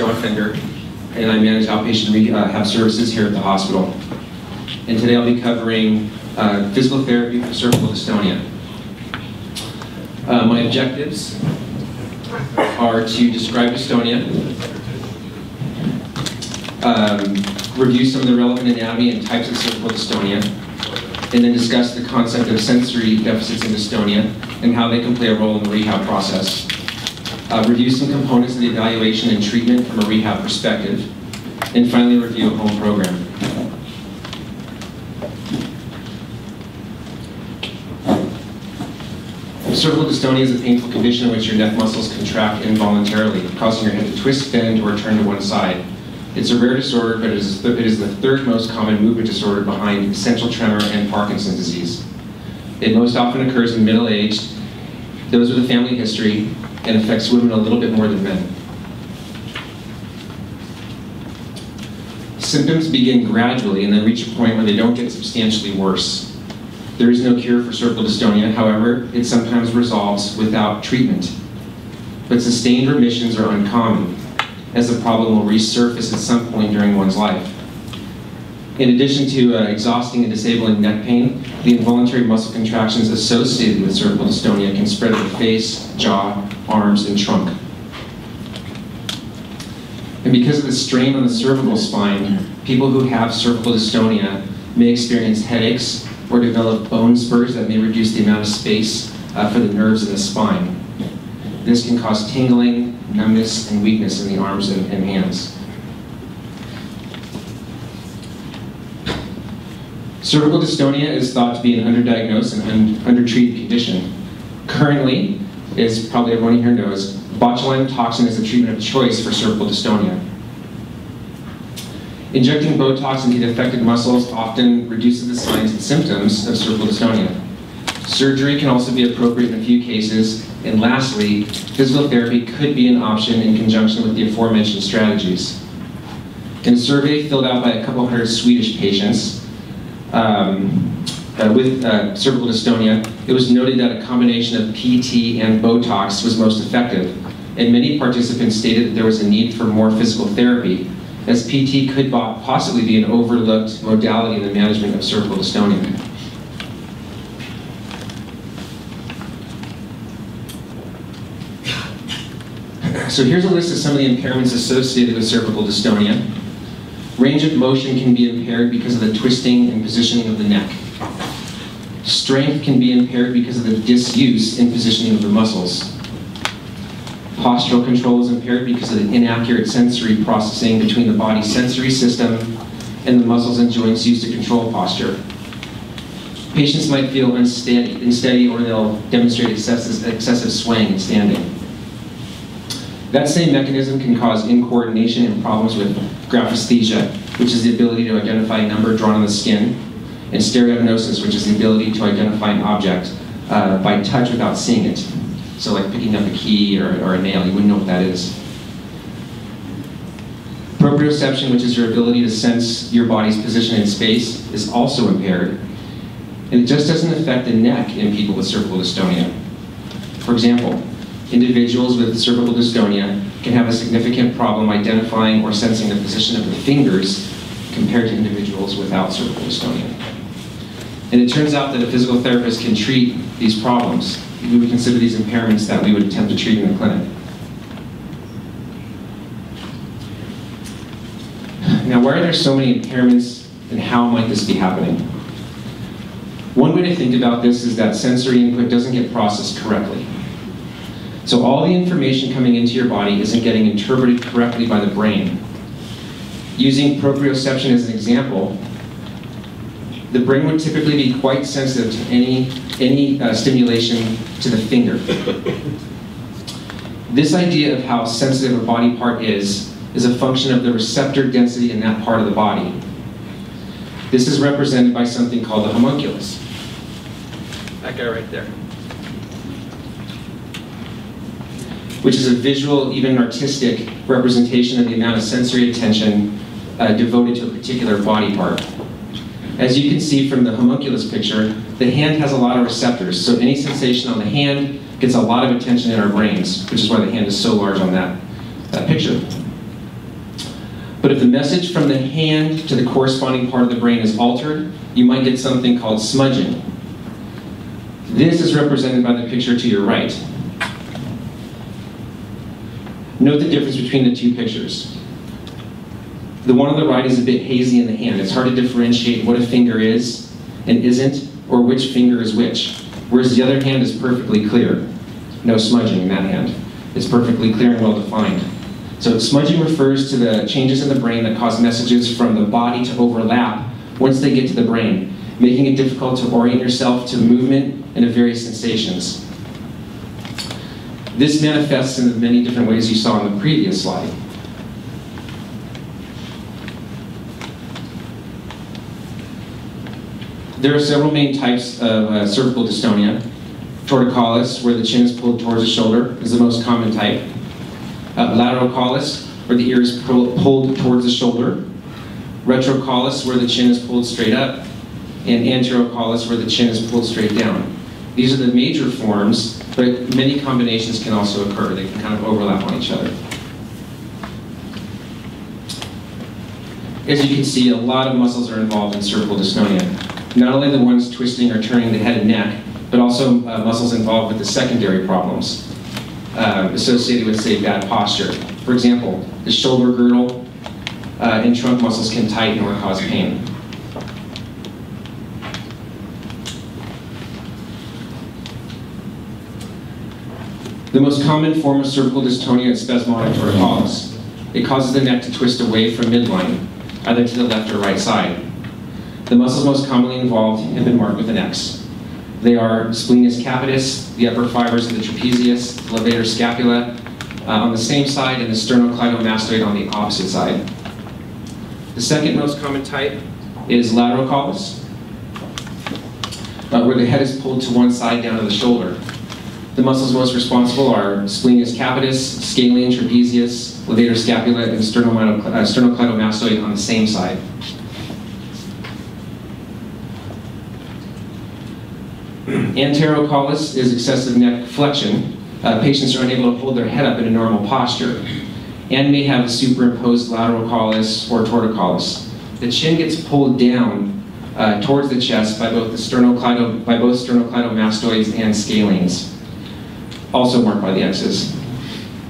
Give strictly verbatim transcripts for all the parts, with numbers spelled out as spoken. John Fenger, and I manage outpatient uh, have services here at the hospital. And today I'll be covering uh, physical therapy for cervical dystonia. Uh, my objectives are to describe dystonia, um, review some of the relevant anatomy and types of cervical dystonia, and then discuss the concept of sensory deficits in dystonia and how they can play a role in the rehab process. Uh, review some components of the evaluation and treatment from a rehab perspective, and finally review a home program. Cervical dystonia is a painful condition in which your neck muscles contract involuntarily, causing your head to twist, bend, or turn to one side. It's a rare disorder, but it is, th it is the third most common movement disorder behind essential tremor and Parkinson's disease. It most often occurs in middle age, those with a family history, and affects women a little bit more than men. Symptoms begin gradually and then reach a point where they don't get substantially worse. There is no cure for cervical dystonia, however, it sometimes resolves without treatment. But sustained remissions are uncommon, as the problem will resurface at some point during one's life. In addition to uh, exhausting and disabling neck pain, the involuntary muscle contractions associated with cervical dystonia can spread to the face, jaw, arms, and trunk. And because of the strain on the cervical spine, people who have cervical dystonia may experience headaches or develop bone spurs that may reduce the amount of space uh, for the nerves in the spine. This can cause tingling, numbness, and weakness in the arms and, and hands. Cervical dystonia is thought to be an underdiagnosed and un undertreated condition. Currently, as probably everyone here knows, botulinum toxin is the treatment of choice for cervical dystonia. Injecting Botox into the affected muscles often reduces the signs and symptoms of cervical dystonia. Surgery can also be appropriate in a few cases, and lastly, physical therapy could be an option in conjunction with the aforementioned strategies. In a survey filled out by a couple hundred Swedish patients um, uh, with uh, cervical dystonia, it was noted that a combination of P T and Botox was most effective, and many participants stated that there was a need for more physical therapy, as P T could possibly be an overlooked modality in the management of cervical dystonia. So here's a list of some of the impairments associated with cervical dystonia. Range of motion can be impaired because of the twisting and positioning of the neck. Strength can be impaired because of the disuse and positioning of the muscles. Postural control is impaired because of the inaccurate sensory processing between the body's sensory system and the muscles and joints used to control posture. Patients might feel unsteady, unsteady or they'll demonstrate excessive, excessive swaying and standing. That same mechanism can cause incoordination and problems with graphesthesia, which is the ability to identify a number drawn on the skin, and stereognosis, which is the ability to identify an object uh, by touch without seeing it. So like picking up a key or, or a nail, you wouldn't know what that is. Proprioception, which is your ability to sense your body's position in space, is also impaired. And it just doesn't affect the neck in people with cervical dystonia. For example, individuals with cervical dystonia can have a significant problem identifying or sensing the position of the fingers compared to individuals without cervical dystonia. And it turns out that a physical therapist can treat these problems. We would consider these impairments that we would attempt to treat in the clinic. Now, why are there so many impairments and how might this be happening? One way to think about this is that sensory input doesn't get processed correctly. So all the information coming into your body isn't getting interpreted correctly by the brain. Using proprioception as an example, the brain would typically be quite sensitive to any, any uh, stimulation to the finger. This idea of how sensitive a body part is is a function of the receptor density in that part of the body. This is represented by something called the homunculus. That guy right there. Which is a visual, even artistic, representation of the amount of sensory attention uh, devoted to a particular body part. As you can see from the homunculus picture, the hand has a lot of receptors, so any sensation on the hand gets a lot of attention in our brains, which is why the hand is so large on that, that picture. But if the message from the hand to the corresponding part of the brain is altered, you might get something called smudging. This is represented by the picture to your right. Note the difference between the two pictures. The one on the right is a bit hazy in the hand. It's hard to differentiate what a finger is and isn't, or which finger is which. Whereas the other hand is perfectly clear. No smudging in that hand. It's perfectly clear and well-defined. So smudging refers to the changes in the brain that cause messages from the body to overlap once they get to the brain, making it difficult to orient yourself to movement and to various sensations. This manifests in the many different ways you saw in the previous slide. There are several main types of uh, cervical dystonia. Torticollis, where the chin is pulled towards the shoulder, is the most common type. Uh, lateral collis, where the ear is pulled towards the shoulder. Retrocollis, where the chin is pulled straight up. And anterocollis, where the chin is pulled straight down. These are the major forms, but many combinations can also occur. They can kind of overlap on each other. As you can see, a lot of muscles are involved in cervical dystonia. Not only the ones twisting or turning the head and neck, but also uh, muscles involved with the secondary problems uh, associated with, say, bad posture. For example, the shoulder girdle uh, and trunk muscles can tighten or cause pain. The most common form of cervical dystonia is spasmodic torticollis. It causes the neck to twist away from midline, either to the left or right side. The muscles most commonly involved have been marked with an X. They are splenius capitis, the upper fibers of the trapezius, the levator scapula uh, on the same side, and the sternocleidomastoid on the opposite side. The second most common type is lateral collis, uh, where the head is pulled to one side down to the shoulder. The muscles most responsible are splenius capitis, scalene, trapezius, levator scapula, and sternocleidomastoid on the same side. Anterocollis is excessive neck flexion. Uh, patients are unable to hold their head up in a normal posture and may have a superimposed lateral collis or torticollis. The chin gets pulled down uh, towards the chest by both the sternocleido, by both sternocleidomastoids and scalenes, also marked by the X's.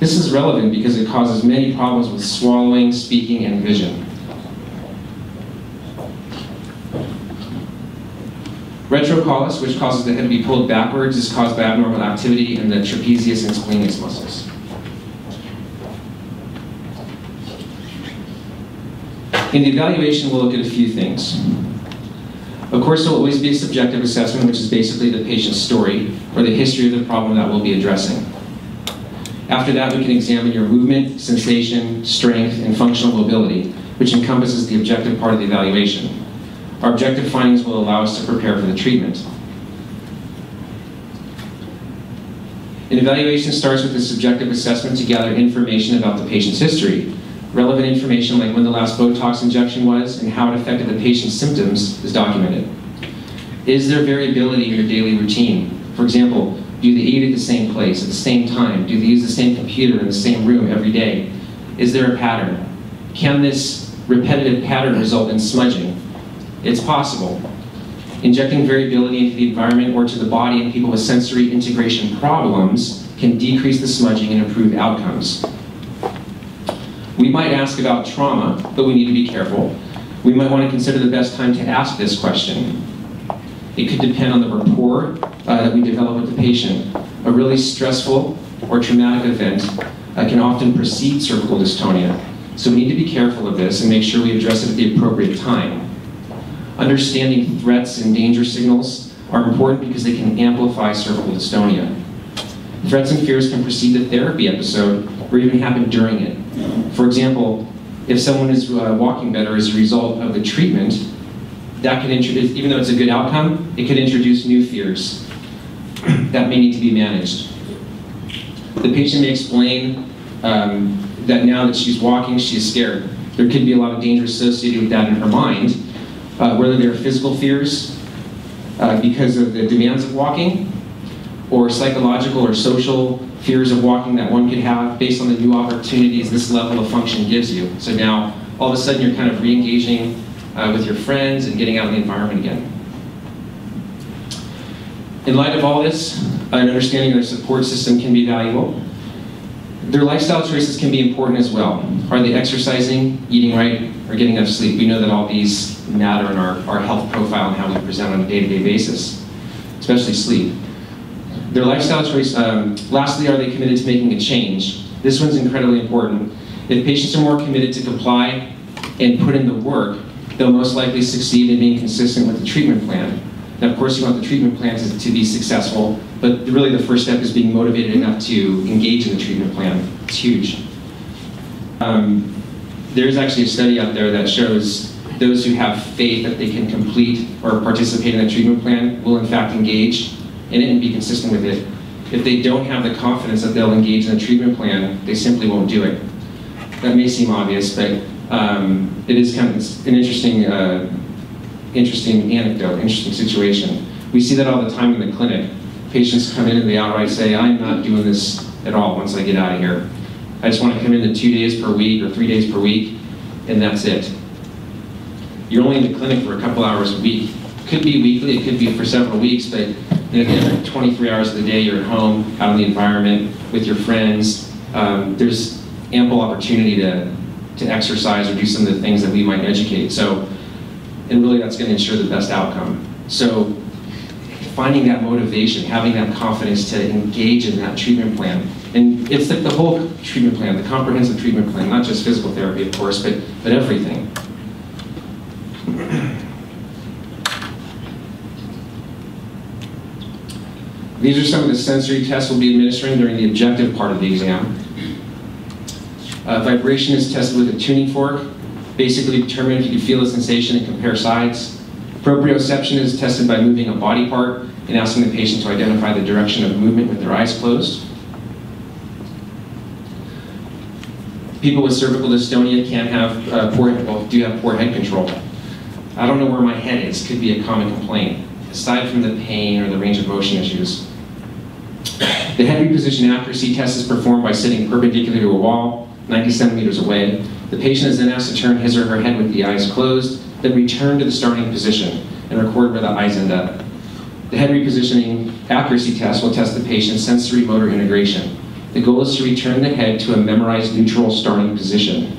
This is relevant because it causes many problems with swallowing, speaking, and vision. Retrocollis, which causes the head to be pulled backwards, is caused by abnormal activity in the trapezius and splenius muscles. In the evaluation, we'll look at a few things. Of course, there will always be a subjective assessment, which is basically the patient's story or the history of the problem that we'll be addressing. After that, we can examine your movement, sensation, strength, and functional mobility, which encompasses the objective part of the evaluation. Our objective findings will allow us to prepare for the treatment. An evaluation starts with a subjective assessment to gather information about the patient's history. Relevant information like when the last Botox injection was and how it affected the patient's symptoms is documented. Is there variability in your daily routine? For example, do they eat at the same place at the same time? Do they use the same computer in the same room every day? Is there a pattern? Can this repetitive pattern result in smudging? It's possible. Injecting variability into the environment or to the body in people with sensory integration problems can decrease the smudging and improve outcomes. We might ask about trauma, but we need to be careful. We might want to consider the best time to ask this question. It could depend on the rapport uh, that we develop with the patient. A really stressful or traumatic event uh, can often precede cervical dystonia, so we need to be careful of this and make sure we address it at the appropriate time. Understanding threats and danger signals are important because they can amplify cervical dystonia. Threats and fears can precede the therapy episode or even happen during it. For example, if someone is uh, walking better as a result of the treatment, that can introduce, even though it's a good outcome, it could introduce new fears that may need to be managed. The patient may explain um, that now that she's walking, she's scared. There could be a lot of danger associated with that in her mind. Uh, whether they're physical fears uh, because of the demands of walking, or psychological or social fears of walking that one could have based on the new opportunities this level of function gives you. So now, all of a sudden you're kind of re-engaging uh, with your friends and getting out in the environment again. In light of all this, an understanding of their support system can be valuable. Their lifestyle choices can be important as well. Are they exercising, eating right, or getting enough sleep? We know that all these matter in our, our health profile and how we present on a day-to-day basis, especially sleep. Their lifestyle choice, um, lastly, are they committed to making a change? This one's incredibly important. If patients are more committed to comply and put in the work, they'll most likely succeed in being consistent with the treatment plan. Now, of course, you want the treatment plan to, to be successful, but really the first step is being motivated enough to engage in the treatment plan. It's huge. Um, there's actually a study out there that shows those who have faith that they can complete or participate in the treatment plan will in fact engage in it and be consistent with it. If they don't have the confidence that they'll engage in the treatment plan, they simply won't do it. That may seem obvious, but um, it is kind of an interesting uh, Interesting anecdote, interesting situation. We see that all the time in the clinic. Patients come in and they outright say, I'm not doing this at all once I get out of here. I just want to come in to two days per week or three days per week, and that's it. You're only in the clinic for a couple hours a week. Could be weekly, it could be for several weeks, but you know, twenty-three hours of the day, you're at home, out in the environment, with your friends. Um, there's ample opportunity to, to exercise or do some of the things that we might educate. So. And really that's going to ensure the best outcome. So finding that motivation, having that confidence to engage in that treatment plan. And it's like the whole treatment plan, the comprehensive treatment plan, not just physical therapy, of course, but, but everything. These are some of the sensory tests we'll be administering during the objective part of the exam. Uh, vibration is tested with a tuning fork. Basically determine if you can feel the sensation and compare sides. Proprioception is tested by moving a body part and asking the patient to identify the direction of movement with their eyes closed. People with cervical dystonia can have uh, poor, well, do have poor head control. I don't know where my head is, could be a common complaint, aside from the pain or the range of motion issues. The head reposition accuracy test is performed by sitting perpendicular to a wall, ninety centimeters away. The patient is then asked to turn his or her head with the eyes closed, then return to the starting position and record where the eyes end up. The head repositioning accuracy test will test the patient's sensory-motor integration. The goal is to return the head to a memorized neutral starting position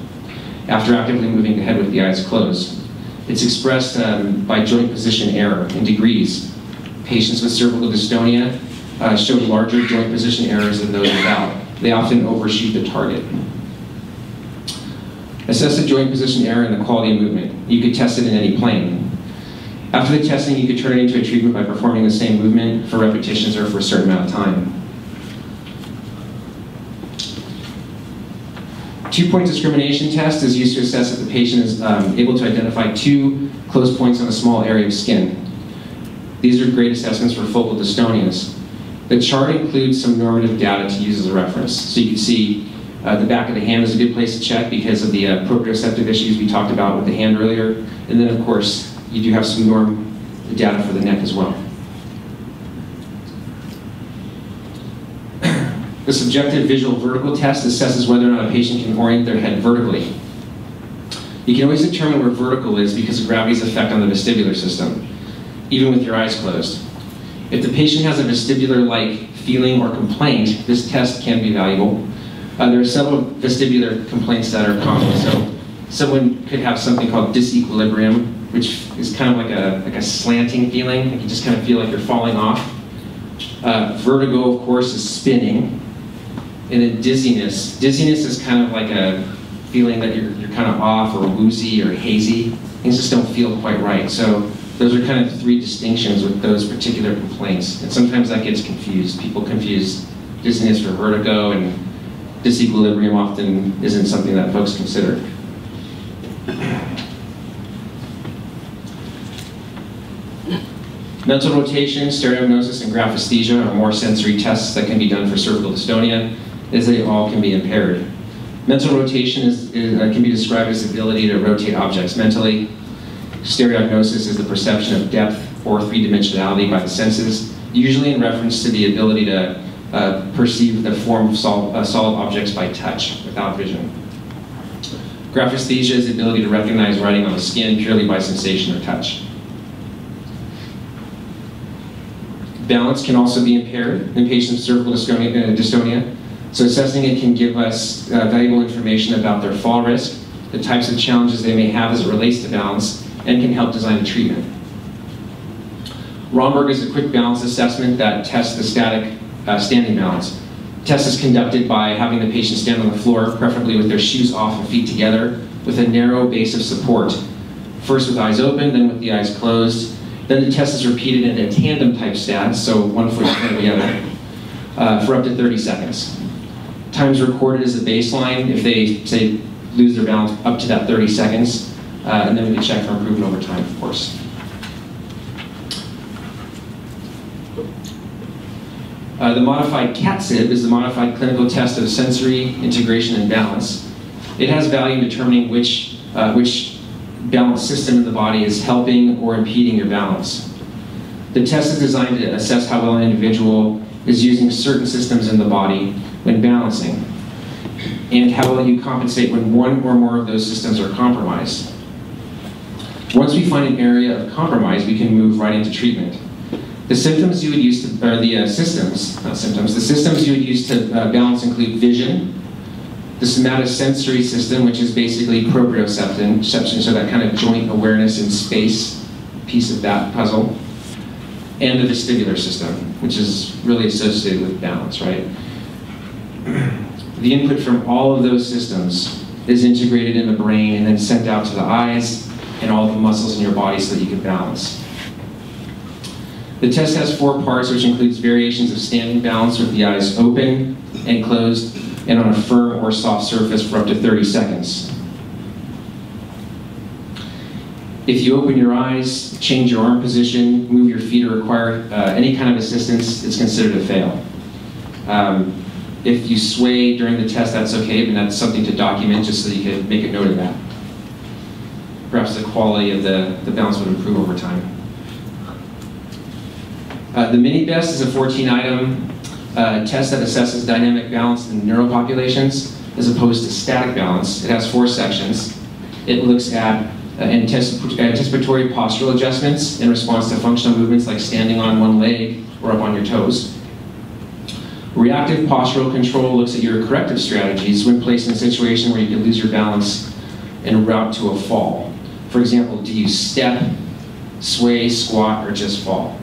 after actively moving the head with the eyes closed. It's expressed um, by joint position error in degrees. Patients with cervical dystonia uh, show larger joint position errors than those without. They often overshoot the target. Assess the joint position error and the quality of movement. You could test it in any plane. After the testing, you could turn it into a treatment by performing the same movement for repetitions or for a certain amount of time. Two-point discrimination test is used to assess if the patient is um, able to identify two close points on a small area of skin. These are great assessments for focal dystonias. The chart includes some normative data to use as a reference. So you can see Uh, the back of the hand is a good place to check because of the uh, proprioceptive issues we talked about with the hand earlier. And then, of course, you do have some norm data for the neck as well. The Subjective Visual Vertical Test assesses whether or not a patient can orient their head vertically. You can always determine where vertical is because of gravity's effect on the vestibular system, even with your eyes closed. If the patient has a vestibular-like feeling or complaint, this test can be valuable. Uh, there are several vestibular complaints that are common. So someone could have something called disequilibrium, which is kind of like a, like a slanting feeling. Like you just kind of feel like you're falling off. Uh, vertigo, of course, is spinning. And then dizziness. Dizziness is kind of like a feeling that you're, you're kind of off or woozy or hazy. Things just don't feel quite right. So those are kind of three distinctions with those particular complaints. And sometimes that gets confused. People confuse dizziness for vertigo, and disequilibrium often isn't something that folks consider. Mental rotation, stereognosis, and graphesthesia are more sensory tests that can be done for cervical dystonia, as they all can be impaired. Mental rotation is, is, uh, can be described as the ability to rotate objects mentally. Stereognosis is the perception of depth or three-dimensionality by the senses, usually in reference to the ability to Uh, perceive the form of solid, uh, solid objects by touch without vision. Graphesthesia is the ability to recognize writing on the skin purely by sensation or touch. Balance can also be impaired in patients with cervical dystonia. So assessing it can give us uh, valuable information about their fall risk, the types of challenges they may have as it relates to balance, and can help design a treatment. Romberg is a quick balance assessment that tests the static uh, standing balance. The test is conducted by having the patient stand on the floor, preferably with their shoes off and feet together, with a narrow base of support. First with eyes open, then with the eyes closed. Then the test is repeated in a tandem type stance, so one foot in front of the other, uh, for up to thirty seconds. Time's recorded as the baseline if they, say, lose their balance up to that thirty seconds, uh, and then we can check for improvement over time, of course. Uh, the modified CAT-SIB is the modified clinical test of sensory integration and balance. It has value in determining which, uh, which balance system in the body is helping or impeding your balance. The test is designed to assess how well an individual is using certain systems in the body when balancing, and how well you compensate when one or more of those systems are compromised. Once we find an area of compromise, we can move right into treatment. The symptoms you would use to, or the uh, systems, not symptoms, the systems you would use to uh, balance include vision, the somatosensory system, which is basically proprioception, so that kind of joint awareness in space piece of that puzzle, and the vestibular system, which is really associated with balance, right? The input from all of those systems is integrated in the brain and then sent out to the eyes and all the muscles in your body so that you can balance. The test has four parts, which includes variations of standing balance with the eyes open and closed and on a firm or soft surface for up to thirty seconds. If you open your eyes, change your arm position, move your feet, or require uh, any kind of assistance, it's considered a fail. Um, if you sway during the test, that's okay, but that's something to document just so you can make a note of that. Perhaps the quality of the, the balance would improve over time. Uh, the mini-best is a fourteen item uh, test that assesses dynamic balance in neural populations as opposed to static balance. It has four sections. It looks at uh, anticipatory postural adjustments in response to functional movements like standing on one leg or up on your toes. Reactive postural control looks at your corrective strategies when placed in a situation where you can lose your balance and route to a fall. For example, do you step, sway, squat, or just fall?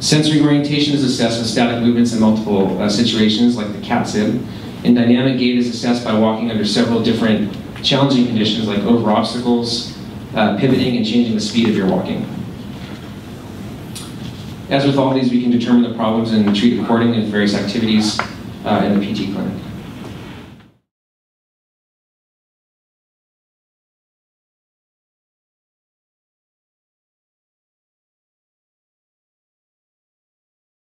Sensory orientation is assessed with static movements in multiple uh, situations, like the CAT-SIB, and dynamic gait is assessed by walking under several different challenging conditions, like over obstacles, uh, pivoting, and changing the speed of your walking. As with all these, we can determine the problems and treat accordingly with various activities uh, in the P T clinic.